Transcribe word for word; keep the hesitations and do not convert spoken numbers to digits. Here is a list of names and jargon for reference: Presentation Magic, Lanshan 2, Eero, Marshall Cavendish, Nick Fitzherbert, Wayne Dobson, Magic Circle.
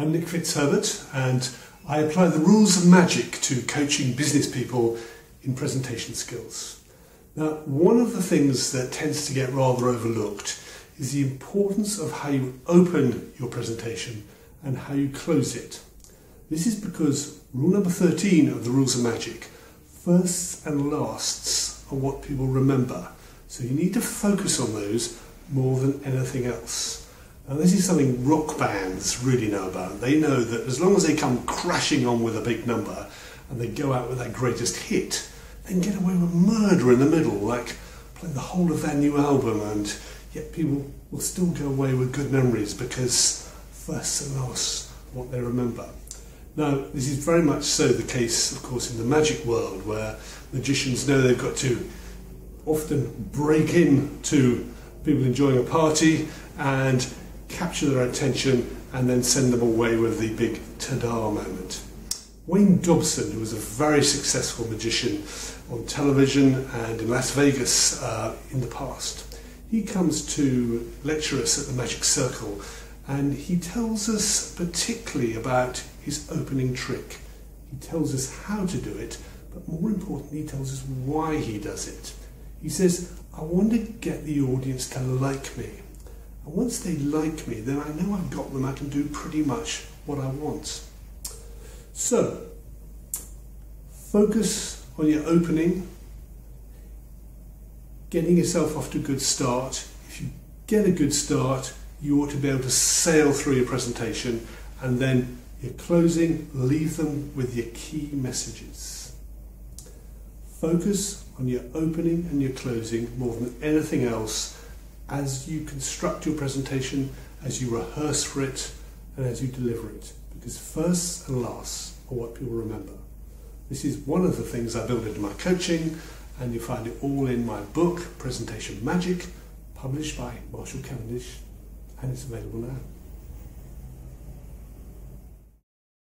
I'm Nick Fitzherbert, and I apply the rules of magic to coaching business people in presentation skills. Now, one of the things that tends to get rather overlooked is the importance of how you open your presentation and how you close it. This is because rule number thirteen of the rules of magic, firsts and lasts are what people remember. So you need to focus on those more than anything else. Now, this is something rock bands really know about. They know that as long as they come crashing on with a big number and they go out with their greatest hit, they can get away with murder in the middle, like playing the whole of their new album, and yet people will still go away with good memories because firsts and lasts are what they remember. Now, this is very much so the case, of course, in the magic world, where magicians know they've got to often break in to people enjoying a party and capture their attention and then send them away with the big ta-da moment. Wayne Dobson, who was a very successful magician on television and in Las Vegas uh, in the past, he comes to lecture us at the Magic Circle, and he tells us particularly about his opening trick. He tells us how to do it, but more importantly, he tells us why he does it. He says, "I want to get the audience to like me. And once they like me, then I know I've got them, I can do pretty much what I want." So, focus on your opening, getting yourself off to a good start. If you get a good start, you ought to be able to sail through your presentation, and then your closing, leave them with your key messages. Focus on your opening and your closing more than anything else as you construct your presentation, as you rehearse for it, and as you deliver it. Because firsts and lasts are what people remember. This is one of the things I build into my coaching, and you find it all in my book, Presentation Magic, published by Marshall Cavendish, and it's available now.